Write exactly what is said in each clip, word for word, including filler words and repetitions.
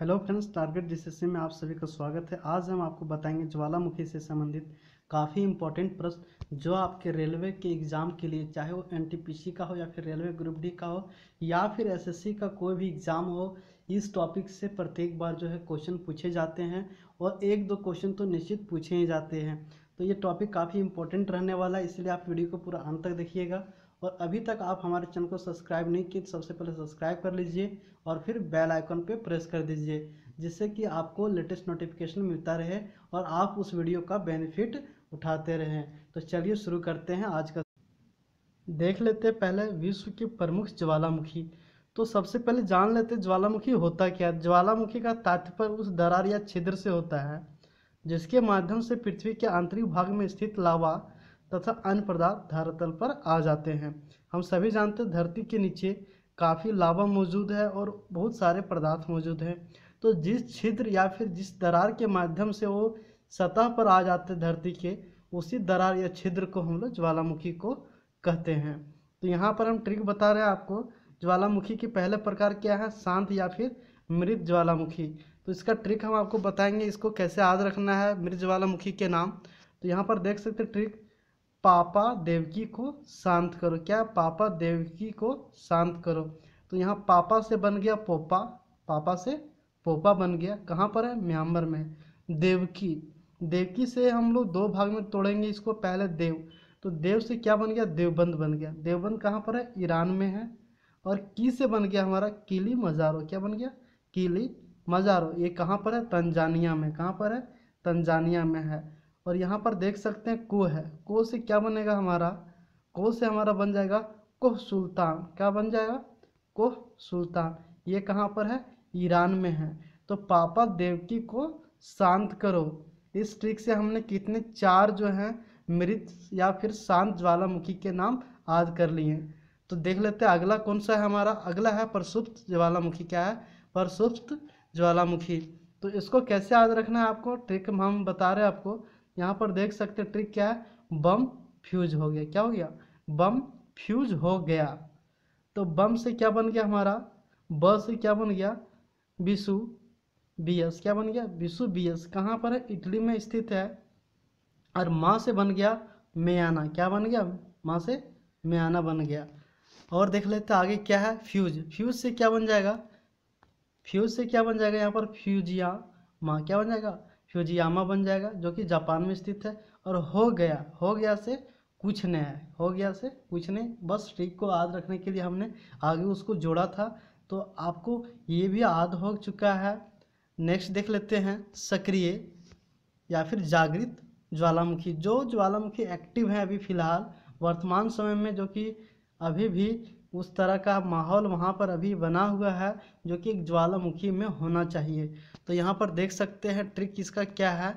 Hello friends, target JSSC में आप सभी का स्वागत है। आज हम आपको बताएंगे ज्वालामुखी से संबंधित काफ़ी इंपॉर्टेंट प्रश्न जो आपके रेलवे के एग्ज़ाम के लिए, चाहे वो एनटीपीसी का हो या फिर रेलवे ग्रुप डी का हो या फिर एसएससी का कोई भी एग्ज़ाम हो, इस टॉपिक से प्रत्येक बार जो है क्वेश्चन पूछे जाते हैं और एक दो क्वेश्चन तो निश्चित पूछे ही जाते हैं। तो ये टॉपिक काफ़ी इंपॉर्टेंट रहने वाला है, इसलिए आप वीडियो को पूरा अंत तक देखिएगा। और अभी तक आप हमारे चैनल को सब्सक्राइब नहीं किए तो सबसे पहले सब्सक्राइब कर लीजिए और फिर बेल आइकन पे प्रेस कर दीजिए, जिससे कि आपको लेटेस्ट नोटिफिकेशन मिलता रहे और आप उस वीडियो का बेनिफिट उठाते रहें। तो चलिए शुरू करते हैं आज का, देख लेते पहले विश्व की प्रमुख ज्वालामुखी। तो सबसे पहले जान लेते ज्वालामुखी होता क्या। ज्वालामुखी का तात्पर्य उस दरार या छिद्र से होता है जिसके माध्यम से पृथ्वी के आंतरिक भाग में स्थित लावा तथा अन्य पदार्थ धरातल पर आ जाते हैं। हम सभी जानते हैं धरती के नीचे काफ़ी लावा मौजूद है और बहुत सारे पदार्थ मौजूद हैं। तो जिस छिद्र या फिर जिस दरार के माध्यम से वो सतह पर आ जाते धरती के, उसी दरार या छिद्र को हम लोग ज्वालामुखी को कहते हैं। तो यहाँ पर हम ट्रिक बता रहे हैं आपको। ज्वालामुखी के पहले प्रकार क्या है, शांत या फिर मृत ज्वालामुखी। तो इसका ट्रिक हम आपको बताएंगे, इसको कैसे याद रखना है मृत ज्वालामुखी के नाम। तो यहाँ पर देख सकते ट्रिक, पापा देवकी को शांत करो। क्या, पापा देवकी को शांत करो। तो यहाँ पापा से बन गया पोपा, पापा से पोपा बन गया। कहाँ पर है, म्यांमार में। देवकी, देवकी से हम लोग दो भाग में तोड़ेंगे इसको, पहले देव, तो देव से क्या बन गया, देवबंद बन गया। देवबंद कहाँ पर है, ईरान में है। और की से बन गया हमारा किली मज़ारो। क्या बन गया, किली मज़ारो। ये कहाँ पर है, तंजानिया में। कहाँ पर है, तंजानिया में है। और यहाँ पर देख सकते हैं को है, को से क्या बनेगा हमारा, को से हमारा बन जाएगा को सुल्तान। क्या बन जाएगा, को सुल्तान। ये कहाँ पर है, ईरान में है। तो पापा देवकी को शांत करो, इस ट्रिक से हमने कितने चार जो हैं मृत या फिर शांत ज्वालामुखी के नाम याद कर लिए। तो देख लेते हैं अगला कौन सा है हमारा, अगला है प्रसुप्त ज्वालामुखी। क्या है, प्रसुप्त ज्वालामुखी। तो इसको कैसे याद रखना है आपको, ट्रिक हम बता रहे हैं आपको। यहाँ पर देख सकते हैं ट्रिक क्या है, बम फ्यूज हो गया। क्या हो गया, बम फ्यूज हो गया। तो बम से क्या बन गया हमारा, ब से क्या बन गया, विशु बी एस। क्या बन गया, विशु बी एस। कहाँ पर है, इटली में स्थित है। और माँ से बन गया म्याना। क्या बन गया, माँ से म्याना बन गया। और देख लेते आगे क्या है, फ्यूज। फ्यूज से क्या बन जाएगा, फ्यूज से क्या बन जाएगा यहाँ पर, फ्यूजिया माँ। क्या बन जाएगा, फ्यूजियामा बन जाएगा, जो कि जापान में स्थित है। और हो गया, हो गया से कुछ नहीं है, हो गया से कुछ नहीं। बस ट्रिक को याद रखने के लिए हमने आगे उसको जोड़ा था, तो आपको ये भी याद हो चुका है। नेक्स्ट देख लेते हैं सक्रिय या फिर जागृत ज्वालामुखी। जो ज्वालामुखी एक्टिव है अभी फ़िलहाल वर्तमान समय में, जो कि अभी भी उस तरह का माहौल वहाँ पर अभी बना हुआ है जो कि एक ज्वालामुखी में होना चाहिए। तो यहाँ पर देख सकते हैं ट्रिक इसका क्या है,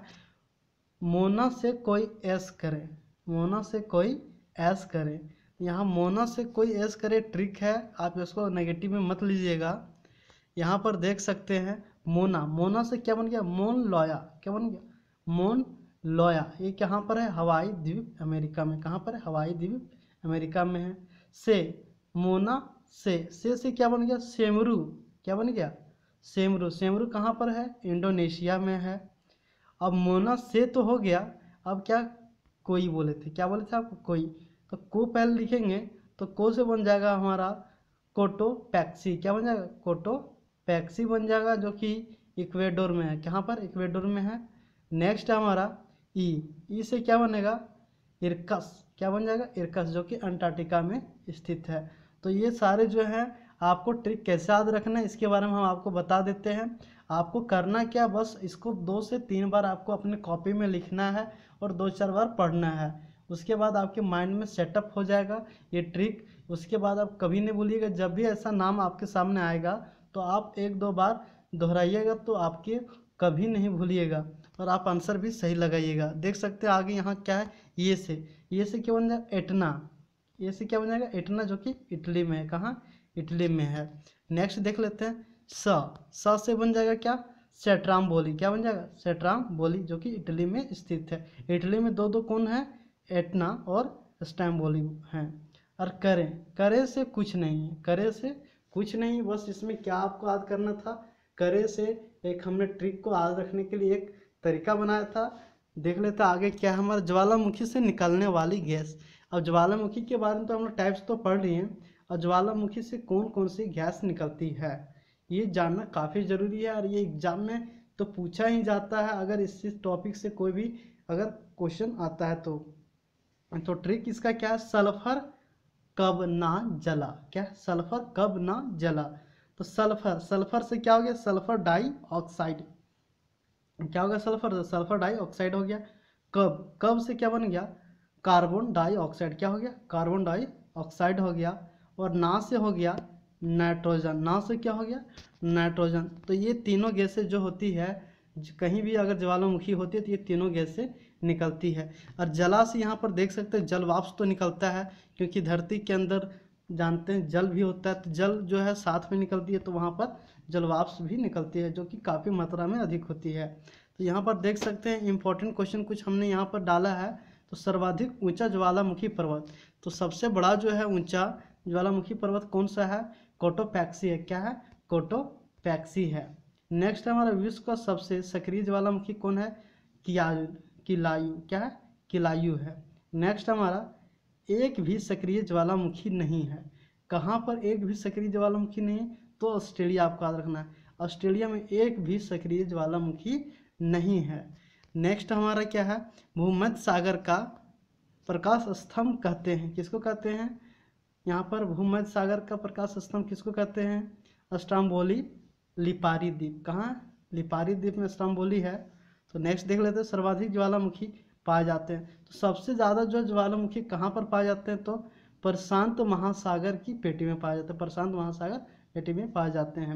मोना से कोई ऐस करे। मोना से कोई ऐस करे। यहाँ मोना से कोई ऐस करे ट्रिक है, आप इसको नेगेटिव में मत लीजिएगा। यहाँ पर देख सकते हैं मोना, मोना से क्या बन गया, मोन लोया। क्या बन गया, मोन लोया। ये कहाँ पर है, हवाई द्वीप अमेरिका में। कहाँ पर है, हवाई द्वीप अमेरिका में है। से, मोना से, से से क्या बन गया, सेमरू। क्या बन गया, सेमरू। सेमरू कहाँ पर है, इंडोनेशिया में है। अब मोना से तो हो गया, अब क्या, कोई बोले थे। क्या बोले थे आप, कोई। तो को पहले लिखेंगे, तो को से बन जाएगा हमारा कोटो पैक्सी। क्या बन जाएगा, कोटो पैक्सी बन जाएगा, जो कि इक्वेडोर में है। कहाँ पर, इक्वेडोर में है। नेक्स्ट है हमारा ई, ई से क्या बनेगा, इरकस। क्या बन जाएगा, इरकस, जो कि अंटार्कटिका में स्थित है। तो ये सारे जो हैं आपको ट्रिक कैसे याद रखना है इसके बारे में हम आपको बता देते हैं। आपको करना क्या, बस इसको दो से तीन बार आपको अपने कॉपी में लिखना है और दो चार बार पढ़ना है, उसके बाद आपके माइंड में सेटअप हो जाएगा ये ट्रिक। उसके बाद आप कभी नहीं भूलिएगा, जब भी ऐसा नाम आपके सामने आएगा तो आप एक दो बार दोहराइएगा, तो आपके कभी नहीं भूलिएगा और आप आंसर भी सही लगाइएगा। देख सकते हैं आगे यहाँ क्या है, ये से, ये से क्या बन जाएगा, एटना। ये से क्या बन जाएगा, एटना, जो कि इटली में है। कहाँ, इटली में है। नेक्स्ट देख लेते हैं स, स से बन जाएगा क्या, स्ट्रोम्बोली। क्या बन जाएगा, स्ट्रोम्बोली, जो कि इटली में स्थित है। इटली में दो दो कौन है, एटना और स्ट्रोम्बोली हैं। और करे, करे से कुछ नहीं है। करे से कुछ नहीं, बस इसमें क्या आपको याद करना था, करे से एक हमने ट्रिक को याद रखने के लिए एक तरीका बनाया था। देख लेते आगे क्या है हमारा ज्वालामुखी से निकलने वाली गैस। अब ज्वालामुखी के बारे में तो हम लोग टाइप्स तो पढ़ रहे हैं, और ज्वालामुखी से कौन कौन सी गैस निकलती है ये जानना काफ़ी ज़रूरी है, और ये एग्जाम में तो पूछा ही जाता है अगर इस टॉपिक से कोई भी अगर क्वेश्चन आता है तो। तो ट्रिक इसका क्या है, सल्फर कब ना जला। क्या सल्फर कब ना जला, तो सल्फर सल्फर से क्या हो गया, सल्फर डाई ऑक्साइड। क्या हो गया सल्फर, सल्फर डाई ऑक्साइड हो गया। कब, कब से क्या बन गया, कार्बन डाई ऑक्साइड। क्या हो गया, कार्बन डाई ऑक्साइड हो गया। और ना से हो गया नाइट्रोजन, ना से क्या हो गया नाइट्रोजन। तो ये तीनों गैसें जो होती है कहीं भी अगर ज्वालामुखी होती है तो ये तीनों गैसें निकलती है। और जला से यहाँ पर देख सकते हैं जलवाष्प तो निकलता है, क्योंकि धरती के अंदर जानते हैं जल भी होता है, तो जल जो है साथ में निकलती है, तो वहाँ पर जलवाष्प भी निकलती है जो कि काफ़ी मात्रा में अधिक होती है। तो यहाँ पर देख सकते हैं इंपॉर्टेंट क्वेश्चन कुछ हमने यहाँ पर डाला है। तो सर्वाधिक ऊंचा ज्वालामुखी पर्वत, तो सबसे बड़ा जो है ऊंचा ज्वालामुखी पर्वत कौन सा है, कोटो पैक्सी है। क्या है, कोटो पैक्सी है। नेक्स्ट है हमारा विश्व का सबसे सक्रिय ज्वालामुखी कौन है, किलायू। किलायू क्या है, किलायू है। नेक्स्ट हमारा एक भी सक्रिय ज्वालामुखी नहीं है। कहाँ पर एक भी सक्रिय ज्वालामुखी नहीं है, तो ऑस्ट्रेलिया आपको याद रखना है, ऑस्ट्रेलिया में एक भी सक्रिय ज्वालामुखी नहीं है। नेक्स्ट हमारा क्या है, भूमध्य सागर का प्रकाश स्तंभ कहते हैं, किसको कहते हैं, यहाँ पर भूमध्य सागर का प्रकाश स्तंभ किसको कहते हैं, स्ट्रोम्बोली लिपारी द्वीप। कहाँ, लिपारी द्वीप में स्ट्रोम्बोली है। तो नेक्स्ट देख लेते हैं सर्वाधिक ज्वालामुखी पाए जाते हैं। तो सबसे ज़्यादा जो ज्वालामुखी कहाँ पर पाए जाते हैं, तो प्रशांत महासागर की पेटी में पाए जाते हैं, प्रशांत महासागर पेटी में पाए जाते हैं।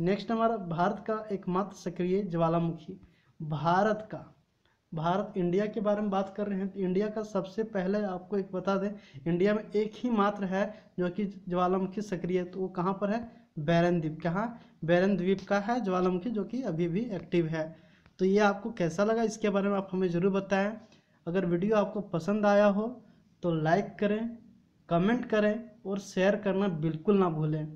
नेक्स्ट हमारा भारत का एकमात्र सक्रिय ज्वालामुखी। भारत का, भारत इंडिया के बारे में बात कर रहे हैं, तो इंडिया का सबसे पहले आपको एक बता दें, इंडिया में एक ही मात्र है जो कि ज्वालामुखी सक्रिय, तो वो कहाँ पर है, बैरन द्वीप। कहाँ, बैरन द्वीप का है ज्वालामुखी जो कि अभी भी एक्टिव है। तो ये आपको कैसा लगा इसके बारे में आप हमें ज़रूर बताएं। अगर वीडियो आपको पसंद आया हो तो लाइक करें, कमेंट करें और शेयर करना बिल्कुल ना भूलें।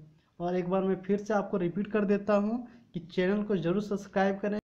और एक बार मैं फिर से आपको रिपीट कर देता हूँ कि चैनल को ज़रूर सब्सक्राइब करें।